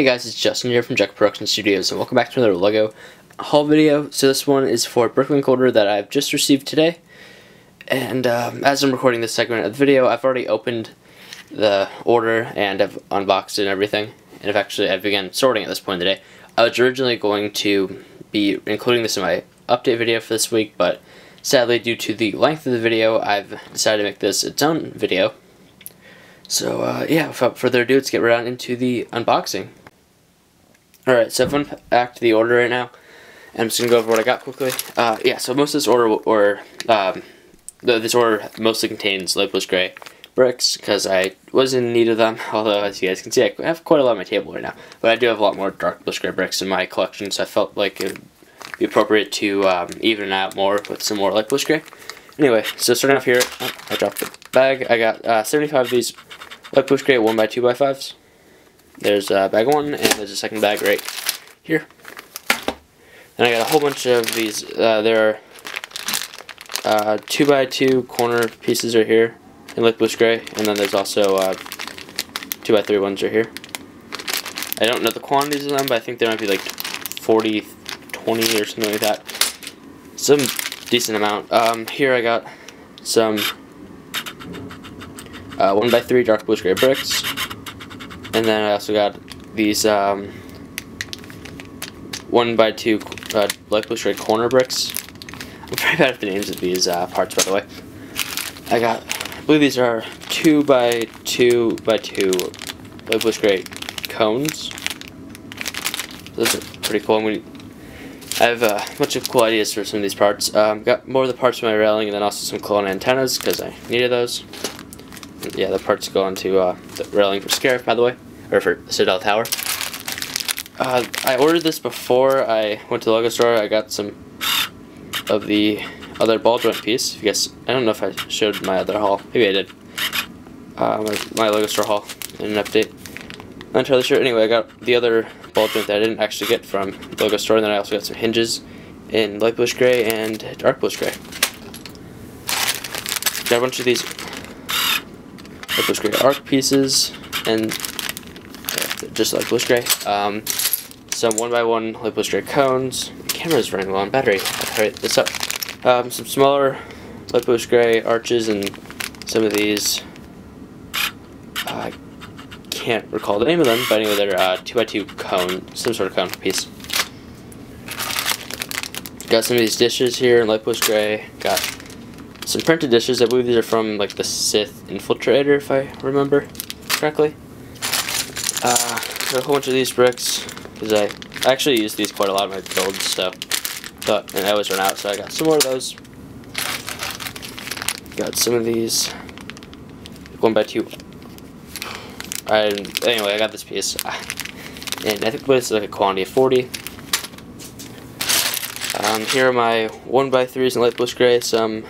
Hey guys, it's Justin here from Jack Production Studios and welcome back to another LEGO haul video. So this one is for a Bricklink order that I've just received today. And as I'm recording this segment of the video, I've already opened the order and I've unboxed it and everything. And I've begun sorting at this point in the day. I was originally going to be including this in my update video for this week, but sadly due to the length of the video, I've decided to make this its own video. So yeah, without further ado, let's get right on into the unboxing. Alright, so I've unpacked the order right now, and I'm just going to go over what I got quickly. Yeah, so most of this order, mostly contains Lipos Gray bricks, because I was in need of them, although as you guys can see, I have quite a lot on my table right now. But I do have a lot more dark Lipos Gray bricks in my collection, so I felt like it would be appropriate to even out more with some more Lipos Gray. Anyway, so starting off here, oh, I dropped the bag. I got 75 of these Lipos Gray 1x2x5s. There's bag one, and there's a second bag right here. And I got a whole bunch of these. There are 2x2 corner pieces right here in Lipos Gray, and then there's also 2x3 ones right here. I don't know the quantities of them, but I think there might be like 40, 20 or something like that. Some decent amount. Here I got some 1x3 dark Lipos Gray bricks. And then I also got these 1x2 Lipos Gray corner bricks. I'm very bad at the names of these parts, by the way. I believe these are 2x2x2 Lipos Gray cones. Those are pretty cool. I have a bunch of cool ideas for some of these parts. Got more of the parts for my railing, and then also some clone antennas because I needed those. Yeah, the parts go onto the railing for Scarif, by the way, or for Citadel Tower. I ordered this before I went to the LEGO store. I got some of the other ball joint piece. If you guys, I don't know if I showed my other haul. Maybe I did. My LEGO store haul in an update. Not entirely sure. Anyway, I got the other ball joint that I didn't actually get from the LEGO store, and then I also got some hinges in light Lipos Gray and dark Lipos Gray. Got a bunch of these Lipos Gray arc pieces, and just like Lipos Gray. Some 1x1 Lipos Gray cones. The camera's running low on battery. I'll try this up. Some smaller Lipos Gray arches, and some of these. I can't recall the name of them, but anyway, they're 2x2 cone, some sort of cone piece. Got some of these dishes here in Lipos Gray. Got some printed dishes. I believe these are from like the Sith Infiltrator, if I remember correctly. Got a whole bunch of these bricks because I actually use these quite a lot in my builds, so and I always run out, so I got some more of those. Got some of these 1x2. Anyway, I got this piece, and I think it's like a quantity of 40. Here are my 1x3s in light Lipos Gray. Some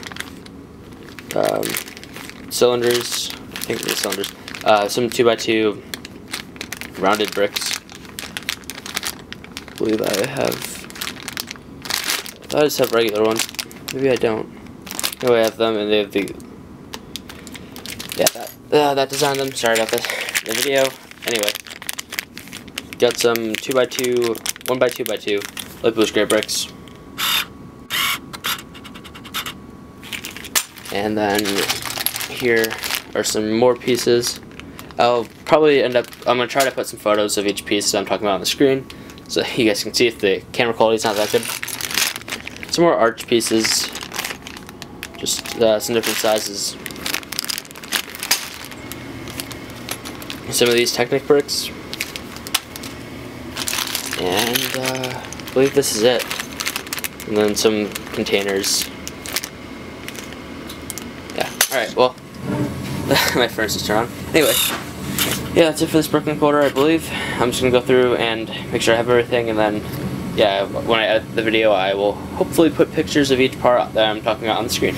cylinders, I think they're cylinders, some 2x2 rounded bricks. I believe I just have regular ones, maybe I don't. Anyway, I have them, and they have the, yeah, that designed them, sorry about the video. Anyway, got some 1x2x2 Lipos Gray bricks. And then here are some more pieces. I'll probably I'm going to try to put some photos of each piece that I'm talking about on the screen, so you guys can see if the camera quality is not that good. Some more arch pieces, just some different sizes. Some of these Technic bricks. And I believe this is it. And then some containers. Alright, well, my furnace is turned on. Anyway, yeah, that's it for this Bricklink order, I believe. I'm just going to go through and make sure I have everything, and then, yeah, when I edit the video, I will hopefully put pictures of each part that I'm talking about on the screen.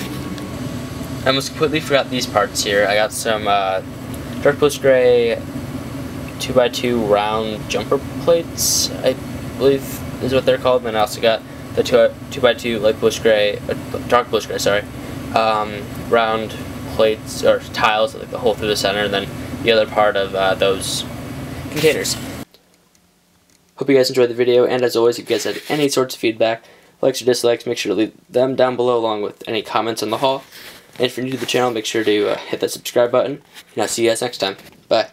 I almost completely forgot these parts here. I got some dark Lipos Gray 2x2 round jumper plates, I believe is what they're called, and I also got the 2x2 light Lipos Gray, dark Lipos Gray, sorry. Round plates or tiles, like the hole through the center, and then the other part of those containers. Hope you guys enjoyed the video, and as always, if you guys had any sorts of feedback, likes or dislikes, make sure to leave them down below along with any comments on the haul. And if you're new to the channel, make sure to hit that subscribe button, and I'll see you guys next time. Bye.